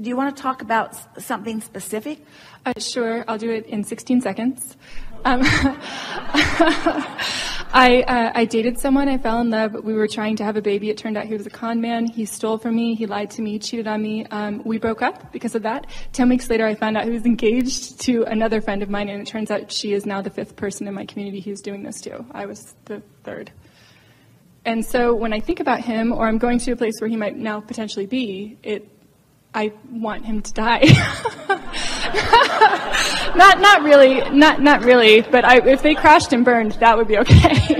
Do you want to talk about something specific? Sure, I'll do it in 16 seconds. I dated someone, I fell in love, we were trying to have a baby, it turned out he was a con man, he stole from me, he lied to me, cheated on me, we broke up because of that. 10 weeks later I found out he was engaged to another friend of mine, and it turns out she is now the fifth person in my community who's doing this to. I was the third. And so when I think about him, or I'm going to a place where he might now potentially be, I want him to die. Not really, but if they crashed and burned, that would be okay.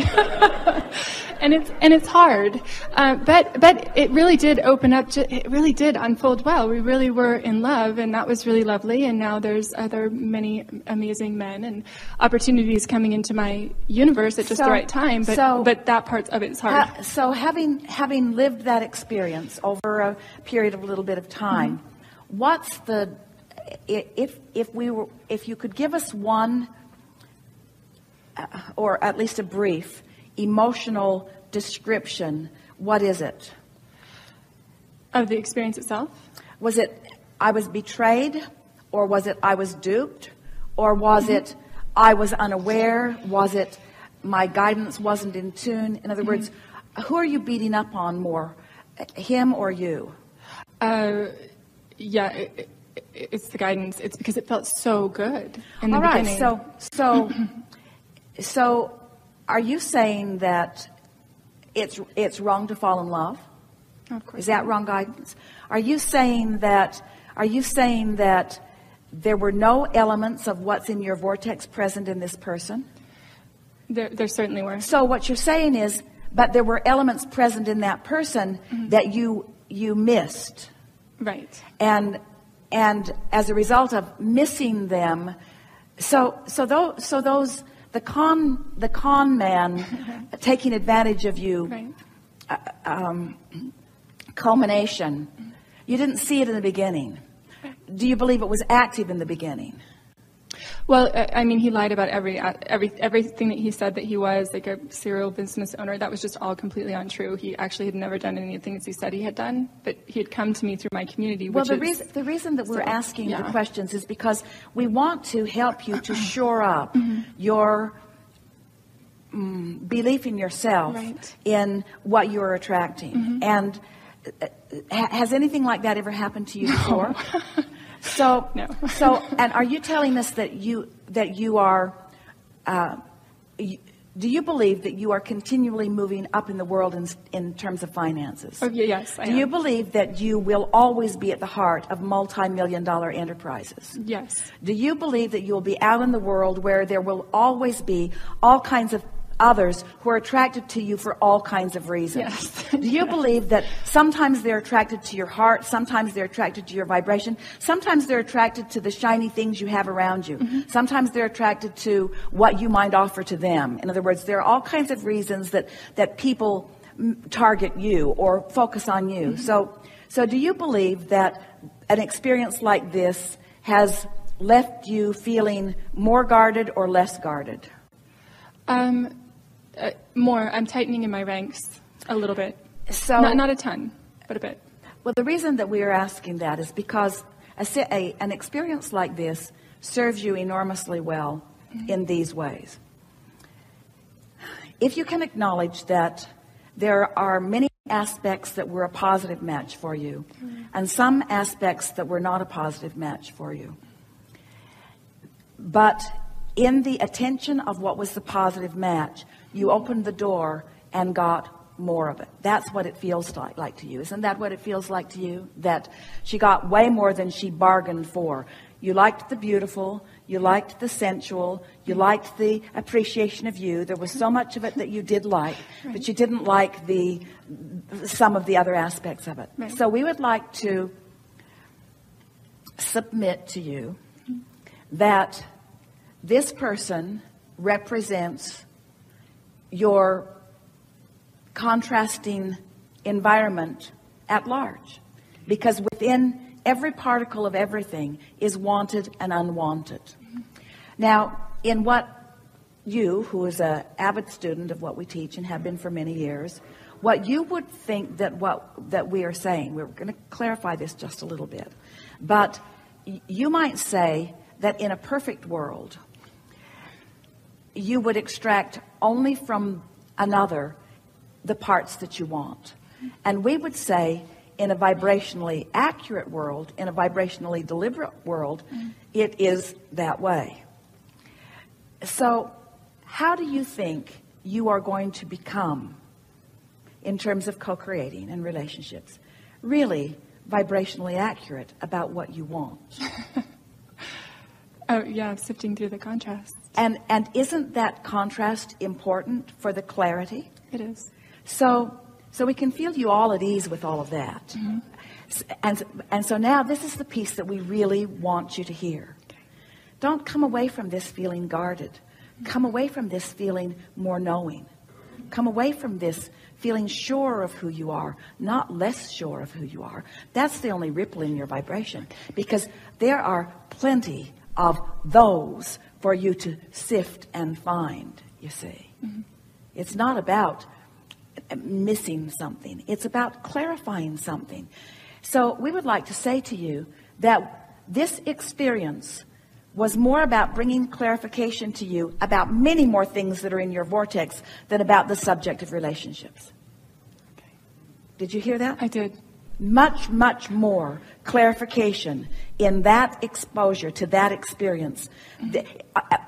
and it's hard, but it really did open up. It really did unfold well. We really were in love, and that was really lovely. And now there's other many amazing men and opportunities coming into my universe at just the right time. But that part of it is hard. So having lived that experience over a period of a little bit of time, mm-hmm. What's the if you could give us one, or at least a brief emotional description, what is it? Of the experience itself? Was it I was betrayed, or was it I was duped, or was mm-hmm. it I was unaware, was it my guidance wasn't in tune? In other mm-hmm. words, who are you beating up on more, him or you? It's the guidance. It's because it felt so good in the beginning. All right. So are you saying that it's wrong to fall in love? Of course. Is that wrong guidance? Are you saying that there were no elements of what's in your vortex present in this person? There certainly were. So what you're saying is, but there were elements present in that person mm-hmm. that you missed. Right. And as a result of missing them, so those the con man taking advantage of you, right. Culmination. You didn't see it in the beginning. Do you believe it was active in the beginning? Well, I mean, he lied about everything that he said that he was, like a serial business owner. That was just all completely untrue. He actually had never done any of the things he said he had done, but he had come to me through my community. Well, the reason that we're asking the questions is because we want to help you to shore up mm-hmm. your belief in yourself, right. in what you're attracting. Mm-hmm. And has anything like that ever happened to you before? No. So, no. So, and are you telling us that you do you believe that you are continually moving up in the world in terms of finances? Oh, yes, I am. Do you believe that you will always be at the heart of multi-million-dollar enterprises? Yes. Do you believe that you will be out in the world where there will always be all kinds of others who are attracted to you for all kinds of reasons? Yes. Do you believe that sometimes they're attracted to your heart, sometimes they're attracted to your vibration, sometimes they're attracted to the shiny things you have around you, mm-hmm. sometimes they're attracted to what you might offer to them? In other words, there are all kinds of reasons that people target you or focus on you. Mm-hmm. So do you believe that an experience like this has left you feeling more guarded or less guarded? More. I'm tightening in my ranks a little bit. So not a ton, but a bit. Well, the reason that we are asking that is because an experience like this serves you enormously well mm-hmm. in these ways. If you can acknowledge that there are many aspects that were a positive match for you mm-hmm. and some aspects that were not a positive match for you, but in the attention of what was the positive match, you opened the door and got more of it. That's what it feels like to you. Isn't that what it feels like to you? That she got way more than she bargained for. You liked the beautiful, you liked the sensual, you liked the appreciation of you. There was so much of it that you did like, right. but you didn't like some of the other aspects of it. Right. So we would like to submit to you that this person represents your contrasting environment at large, because within every particle of everything is wanted and unwanted. Mm-hmm. Now, in what you, who is an avid student of what we teach and have been for many years, what you would think that we are saying, we're going to clarify this just a little bit, But you might say that in a perfect world, you would extract only from another the parts that you want. And we would say in a vibrationally accurate world, in a vibrationally deliberate world, it is that way. So how do you think you are going to become in terms of co-creating and relationships really vibrationally accurate about what you want? Oh, yeah, I'm sifting through the contrast. And isn't that contrast important for the clarity? It is. So we can feel you all at ease with all of that. Mm-hmm. And so now this is the piece that we really want you to hear. Okay. Don't come away from this feeling guarded. Mm-hmm. Come away from this feeling more knowing. Come away from this feeling sure of who you are, not less sure of who you are. That's the only ripple in your vibration, because there are plenty of those for you to sift and find, you see. Mm-hmm. It's not about missing something. It's about clarifying something. So we would like to say to you that this experience was more about bringing clarification to you about many more things that are in your vortex than about the subject of relationships. Okay. Did you hear that? I did. Much, much more clarification in that exposure to that experience.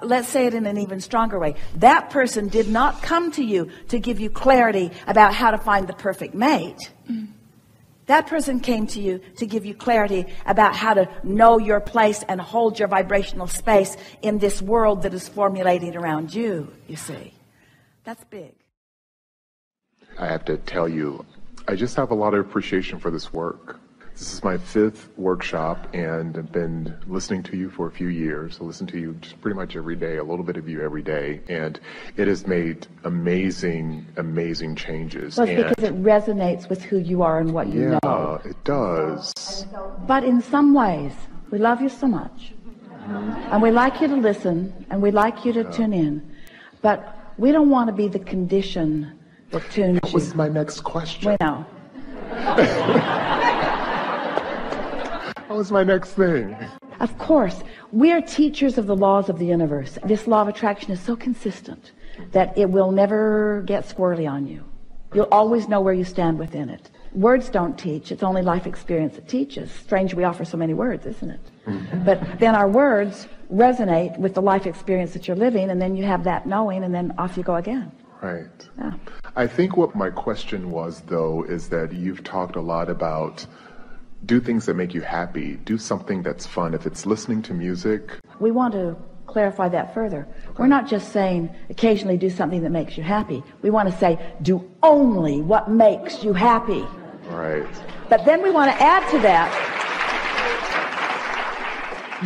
Let's say it in an even stronger way. That person did not come to you to give you clarity about how to find the perfect mate. That person came to you to give you clarity about how to know your place and hold your vibrational space in this world that is formulating around you, you see. That's big. I have to tell you, I just have a lot of appreciation for this work. This is my 5th workshop, and I've been listening to you for a few years. I listen to you just pretty much every day, a little bit of you every day, and it has made amazing, amazing changes. Well, it's because it resonates with who you are and what you know. Yeah, it does. But in some ways, we love you so much, and we like you to listen, and we like you to tune in, but we don't want to be the condition that tunes you. That was my next question. We know. That was my next thing. Of course, we are teachers of the laws of the universe. This law of attraction is so consistent that it will never get squirrely on you. You'll always know where you stand within it. Words don't teach. It's only life experience that teaches. Strange we offer so many words, isn't it? Mm-hmm. But then our words resonate with the life experience that you're living, and then you have that knowing, and then off you go again. Right. Yeah. I think what my question was, though, is that you've talked a lot about do things that make you happy, do something that's fun, if it's listening to music. We want to clarify that further. Okay. We're not just saying occasionally do something that makes you happy. We want to say do only what makes you happy. Right. But then we want to add to that,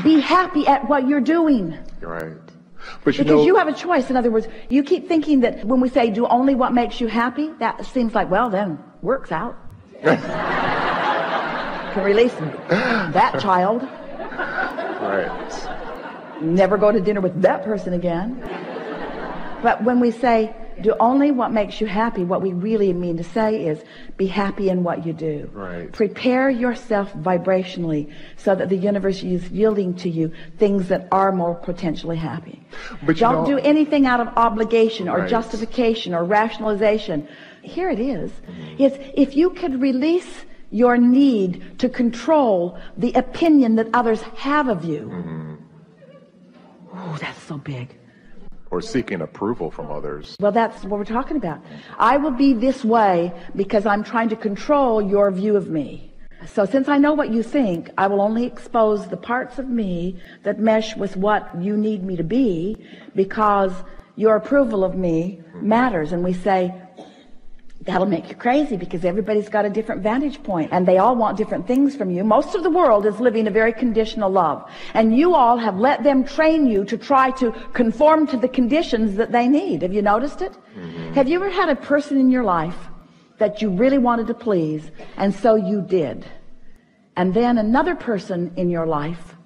be happy at what you're doing. Right. But you have a choice. In other words, you keep thinking that when we say do only what makes you happy, that seems like, well, then work's out. Can release that child. Right. Never go to dinner with that person again. But when we say do only what makes you happy, what we really mean to say is be happy in what you do. Right. Prepare yourself vibrationally so that the universe is yielding to you things that are more potentially happy. But don't do anything out of obligation or justification or rationalization. Here it is. It's if you could release your need to control the opinion that others have of you. Oh, that's so big. Or seeking approval from others. Well, that's what we're talking about. I will be this way because I'm trying to control your view of me. So since I know what you think, I will only expose the parts of me that mesh with what you need me to be, because your approval of me matters. And we say, that'll make you crazy because everybody's got a different vantage point and they all want different things from you. Most of the world is living a very conditional love, and you all have let them train you to try to conform to the conditions that they need. Have you noticed it? Have you ever had a person in your life that you really wanted to please, and so you did, and then another person in your life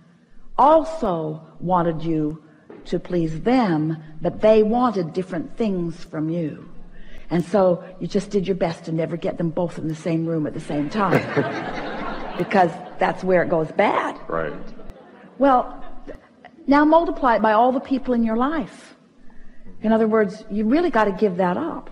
also wanted you to please them, but they wanted different things from you? And so you just did your best to never get them both in the same room at the same time. because that's where it goes bad. Right. Well, now multiply it by all the people in your life. In other words, you really got to give that up.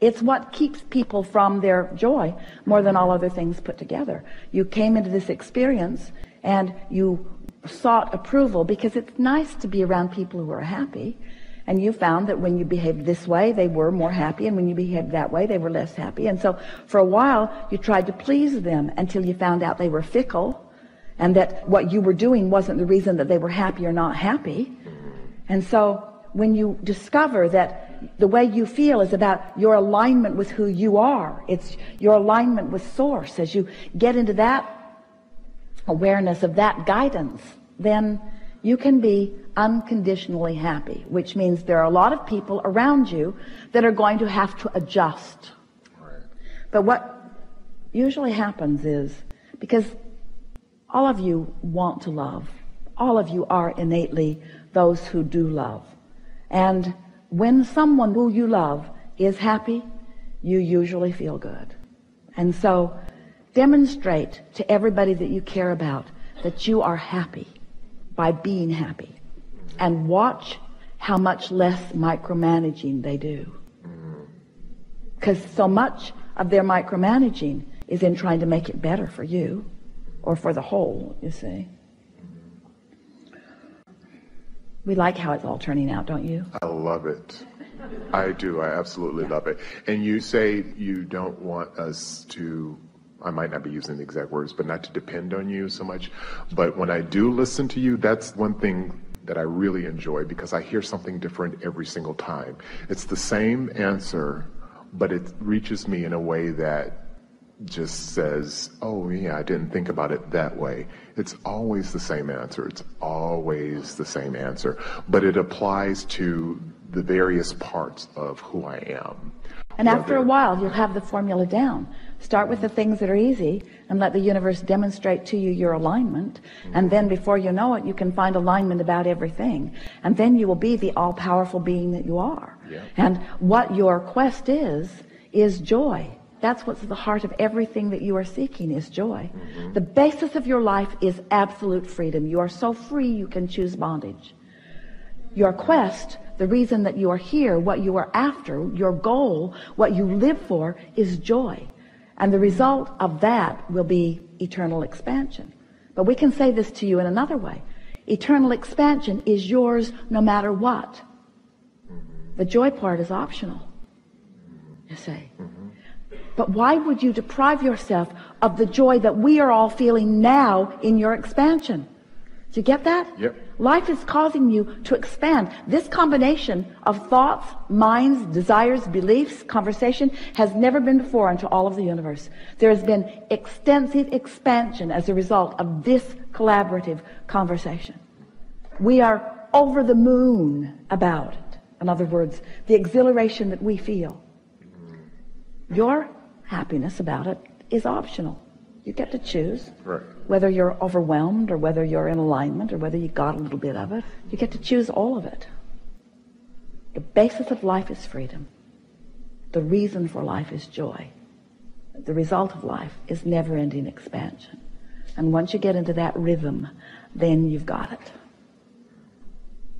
It's what keeps people from their joy more than all other things put together. You came into this experience and you sought approval because it's nice to be around people who are happy. And you found that when you behaved this way, they were more happy. And when you behaved that way, they were less happy. And so for a while, you tried to please them until you found out they were fickle and that what you were doing wasn't the reason that they were happy or not happy. And so when you discover that the way you feel is about your alignment with who you are, it's your alignment with Source, as you get into that awareness of that guidance, then you can be unconditionally happy, which means there are a lot of people around you that are going to have to adjust. Right. But what usually happens is, because all of you want to love, all of you are innately those who do love. And when someone who you love is happy, you usually feel good. And so demonstrate to everybody that you care about that you are happy by being happy. And watch how much less micromanaging they do. Because so much of their micromanaging is in trying to make it better for you or for the whole, you see. We like how it's all turning out, don't you? I love it. I do. I absolutely love it. And you say you don't want us to, I might not be using the exact words, but not to depend on you so much. But when I do listen to you, that's one thing that I really enjoy, because I hear something different every single time. It's the same answer, but it reaches me in a way that just says, oh yeah, I didn't think about it that way. It's always the same answer. It's always the same answer, but it applies to the various parts of who I am. And after a while, you'll have the formula down. Start with the things that are easy and let the universe demonstrate to you your alignment. And then before you know it, you can find alignment about everything. And then you will be the all-powerful being that you are. Yeah. And what your quest is joy. That's what's at the heart of everything that you are seeking, is joy. Mm-hmm. The basis of your life is absolute freedom. You are so free you can choose bondage. Your quest, the reason that you are here, what you are after, your goal, what you live for, is joy. And the result of that will be eternal expansion. But we can say this to you in another way. Eternal expansion is yours no matter what. The joy part is optional, you say. But why would you deprive yourself of the joy that we are all feeling now in your expansion? Do you get that? Yep. Life is causing you to expand. This combination of thoughts, minds, desires, beliefs, conversation has never been before unto all of the universe. There has been extensive expansion as a result of this collaborative conversation. We are over the moon about it. In other words, the exhilaration that we feel. Your happiness about it is optional. You get to choose. Right. Whether you're overwhelmed or whether you're in alignment or whether you got a little bit of it, you get to choose all of it. The basis of life is freedom. The reason for life is joy. The result of life is never-ending expansion. And once you get into that rhythm, then you've got it.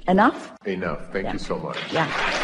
Enough? Enough. Thank you so much. Yeah.